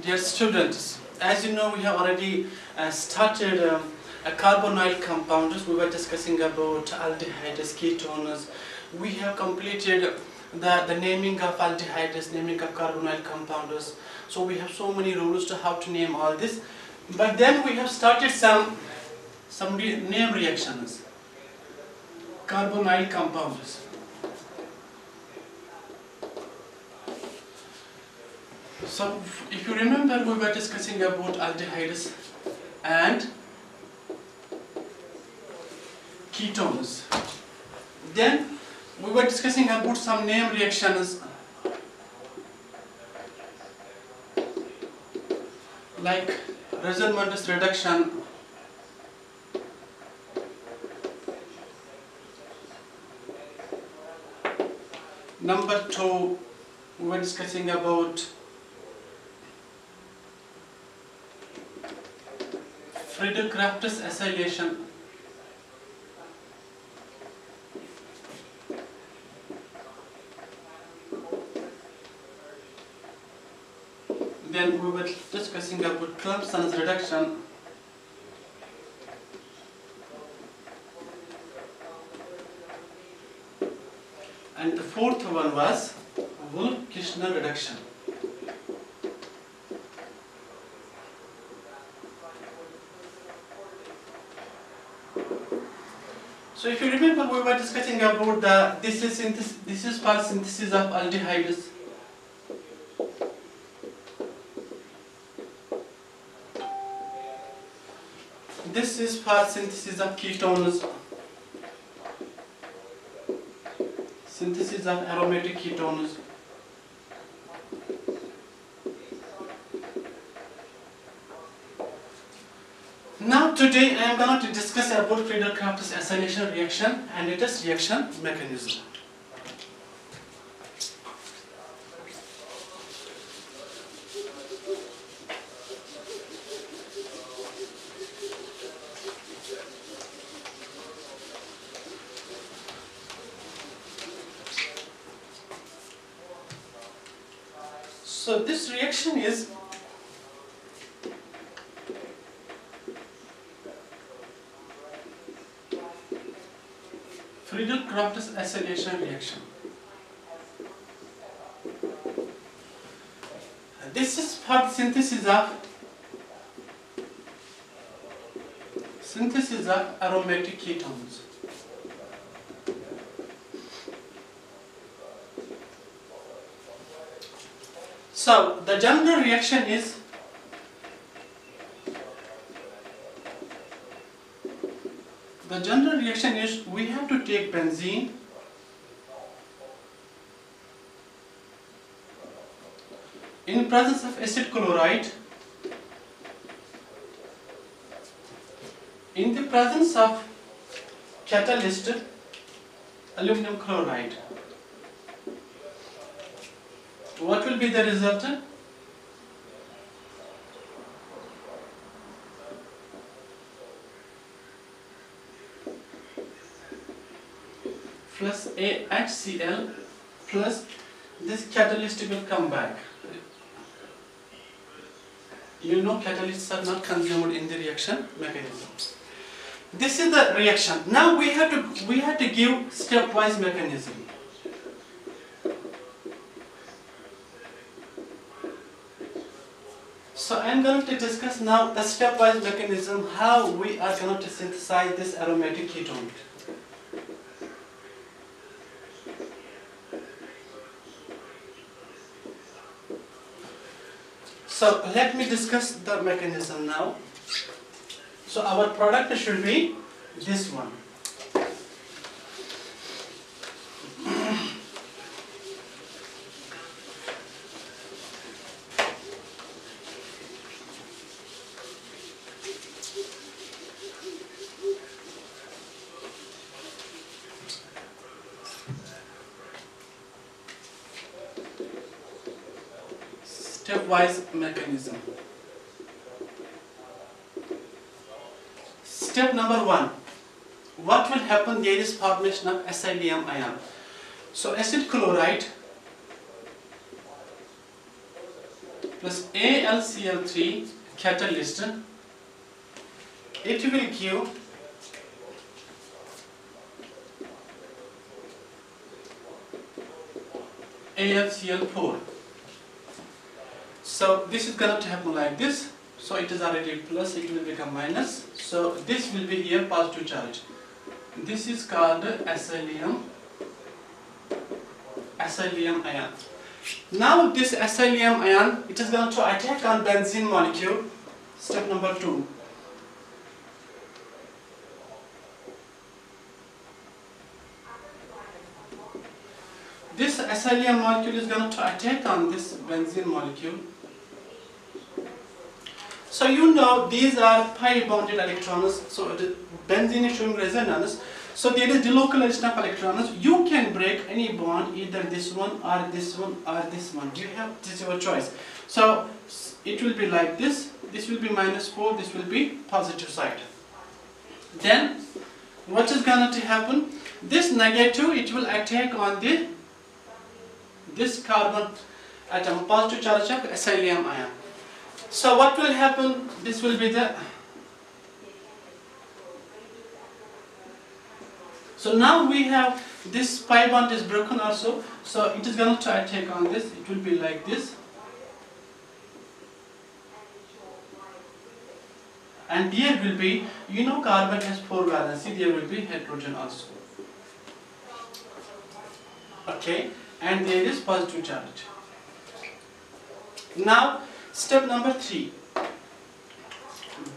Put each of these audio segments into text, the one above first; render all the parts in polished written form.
Dear students, as you know, we have already started a carbonyl compounds. We were discussing about aldehydes, ketones. We have completed the naming of aldehydes, naming of carbonyl compounds. So we have so many rules to how to name all this. But then we have started some name reactions. Carbonyl compounds. So, if you remember, we were discussing about aldehydes and ketones. Then, we were discussing about some name reactions like Rosenmund's reduction, number 2, we were discussing about Friedel-Crafts acylation. Then we were discussing about Clemmensen's reduction. And the fourth one was Wolff-Kishner reduction. So if you remember, we were discussing about this is part synthesis of aldehydes. This is part synthesis of ketones. Synthesis of aromatic ketones. Now today I am going to discuss about Friedel-Crafts acylation reaction and its reaction mechanism. So this reaction is Friedel-Crafts acylation reaction. This is part synthesis of aromatic ketones. So the general reaction is we have to take benzene in presence of acid chloride, in the presence of catalyst aluminum chloride. What will be the result? Plus AHCl plus this catalyst will come back. You know, catalysts are not consumed in the reaction mechanism. This is the reaction. Now we have to give stepwise mechanism. So I am going to discuss now the stepwise mechanism, how we are going to synthesize this aromatic ketone. So let me discuss the mechanism now. So our product should be this one. Stepwise mechanism. Step number 1. What will happen? There is formation of acylium ion. So acid chloride plus AlCl3 catalyst, it will give AlCl4. So this is going to happen like this. So it is already plus, it will become minus. So this will be here positive charge. This is called acylium ion. Now this acylium ion, it is going to attack on benzene molecule. Step number 2. This acylium molecule is going to attack on this benzene molecule. So you know these are pi bonded electrons, so the benzene is showing resonance. So there is delocalization of electrons. You can break any bond, either this one or this one or this one. You have, this is your choice. So it will be like this. This will be -4, this will be positive side. Then what is going to happen? This negative, it will attack on this carbon atom, positive charge of acylium ion. So what will happen? This will be the... So now we have this pi bond is broken also. So it is going to attack on this. It will be like this. And here will be, you know, carbon has 4 valency. There will be hydrogen also. Okay. And there is positive charge. Now, step number 3.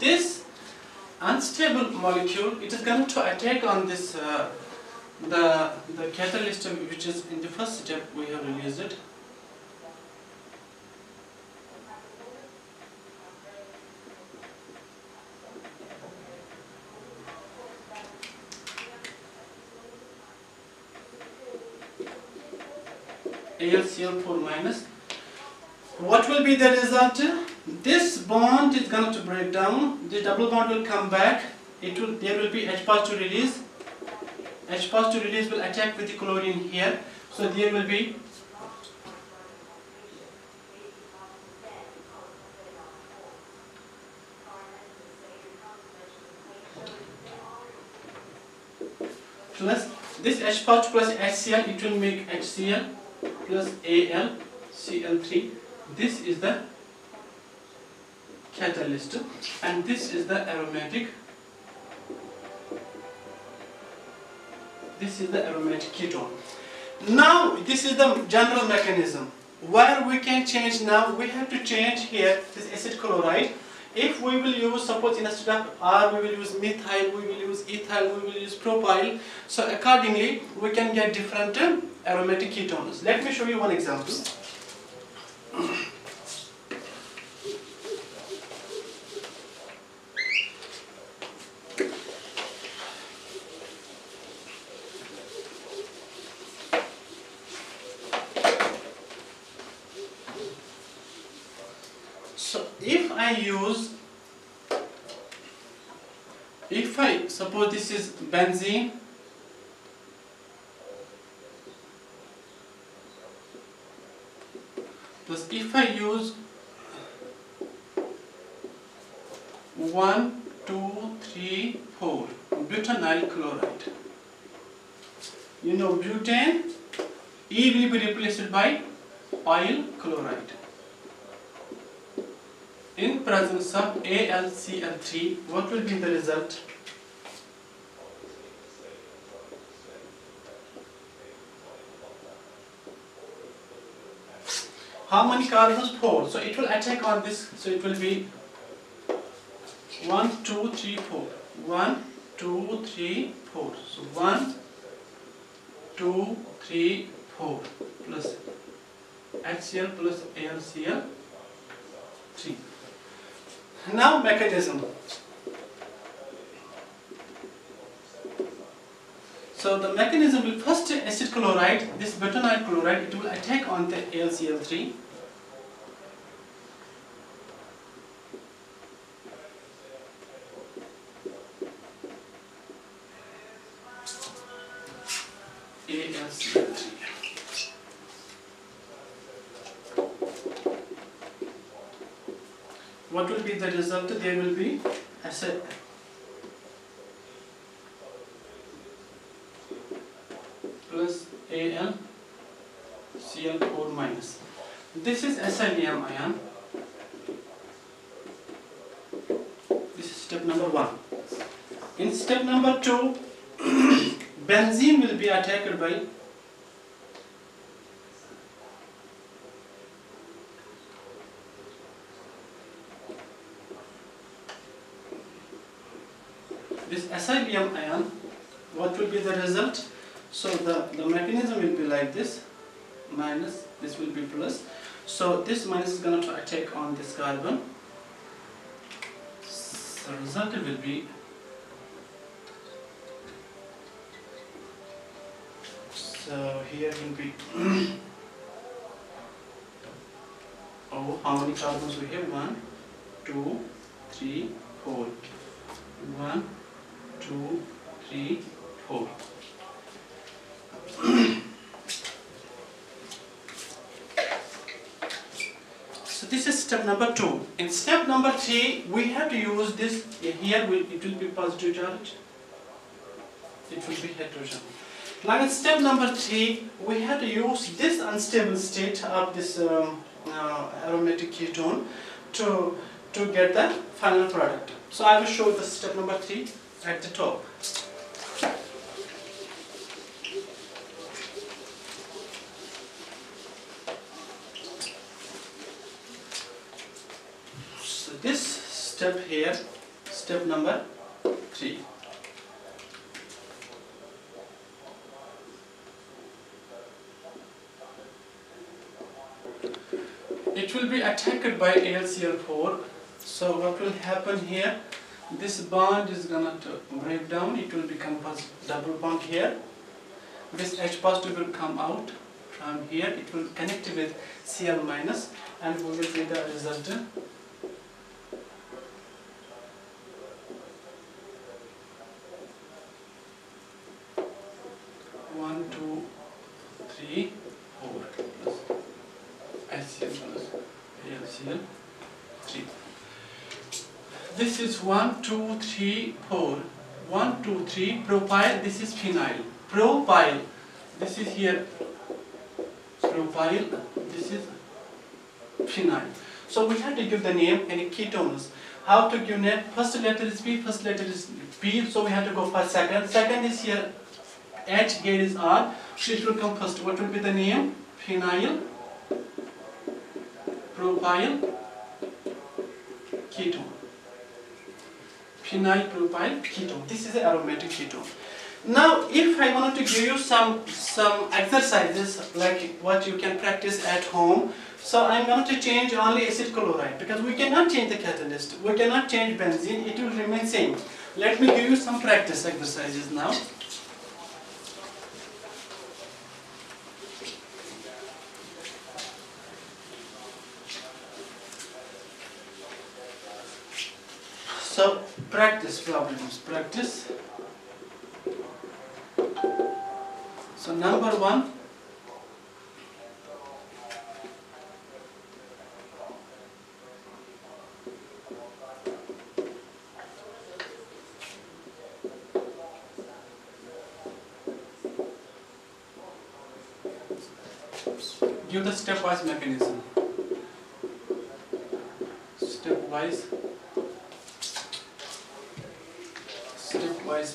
This unstable molecule, it is going to attack on this the catalyst, which is in the first step we have released it. AlCl4 minus. What will be the result? This bond is going to break down. The double bond will come back. It will, there will be H positive release. H positive release will attack with the chlorine here. So there will be plus this H positive plus HCl. It will make HCl plus AlCl3. This is the catalyst and this is the aromatic. This is the aromatic ketone. Now this is the general mechanism where we can change. Now we have to change here this acid chloride. If we will use, suppose instead of R we will use methyl, we will use ethyl, we will use propyl. So accordingly we can get different aromatic ketones. Let me show you one example. So if I suppose this is benzene, plus if I use 1, 2, 3, 4 butanol chloride, you know butane, E will be replaced by oil chloride. In presence of AlCl3, what will be the result? How many carbons? 4. So it will attack on this. So it will be 1, 2, 3, 4. 1, 2, 3, 4. So 1, 2, 3, 4. Plus HCl plus AlCl3. Now mechanism. So the mechanism will first acid chloride, this butanol chloride, it will attack on the AlCl3. AlCl3. what will be the result? There will be plus AlCl4 minus. This is selenium ion. This is step number 1. In step number 2, benzene will be attacked by this acylium ion. What will be the result? So the mechanism will be like this, minus, this will be plus. So this minus is going to attack on this carbon. So the result will be here will be how many carbons we have? 1, 2, 3, 4. 1, 2, 3, 4. So this is step number 2. In step number 3, we have to use this. Here it will be positive charge. It will be heterogeneous. Now in step number 3, we have to use this unstable state of this aromatic ketone to get the final product. So I will show the step number 3 at the top. So this step here, step number 3. It will be attacked by AlCl4. So what will happen here? This bond is going to break down. It will become double bond here. This H positive will come out from here. It will connect with Cl minus, and we will get the result. This is 1, 2, 3, 4. 1, 2, 3. Propyl. This is phenyl. Propyl. This is here. Propyl. This is phenyl. So we have to give the name and ketones. How to give name? First letter is P. First letter is P. So we have to go for second. Second is here. H. Here is R. It will come first. What will be the name? Phenyl. Propyl. Ketone. Phenyl propyl ketone. This is the aromatic ketone. Now, if I wanted to give you some exercises like what you can practice at home, so I'm going to change only acid chloride because we cannot change the catalyst. We cannot change benzene. It will remain same. Let me give you some practice exercises now. So practice problems, practice. So number 1, give the stepwise mechanism. Stepwise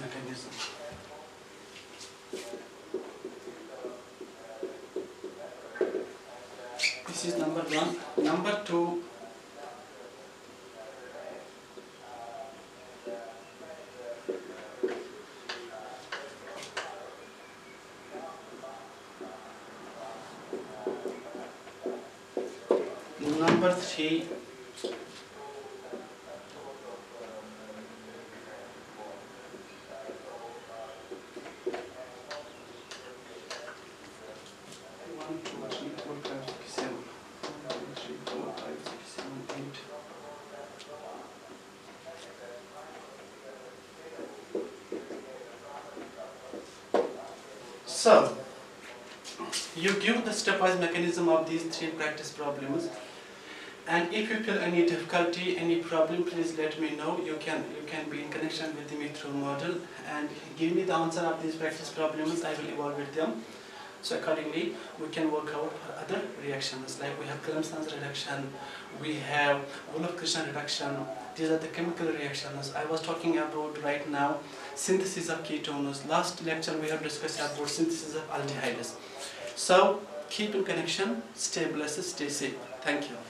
mechanism. This is number 1. Number 2. Number 3. So, you give the stepwise mechanism of these 3 practice problems. And if you feel any difficulty, any problem, please let me know. You can be in connection with me through Moodle and give me the answer of these practice problems. I will evaluate them. So accordingly, we can work out for other reactions. Like we have Clemmensen's reduction, we have Wolff-Kishner reduction. These are the chemical reactions. I was talking about right now synthesis of ketones. Last lecture we have discussed about synthesis of aldehydes. So keep in connection, stay blessed, stay safe. Thank you.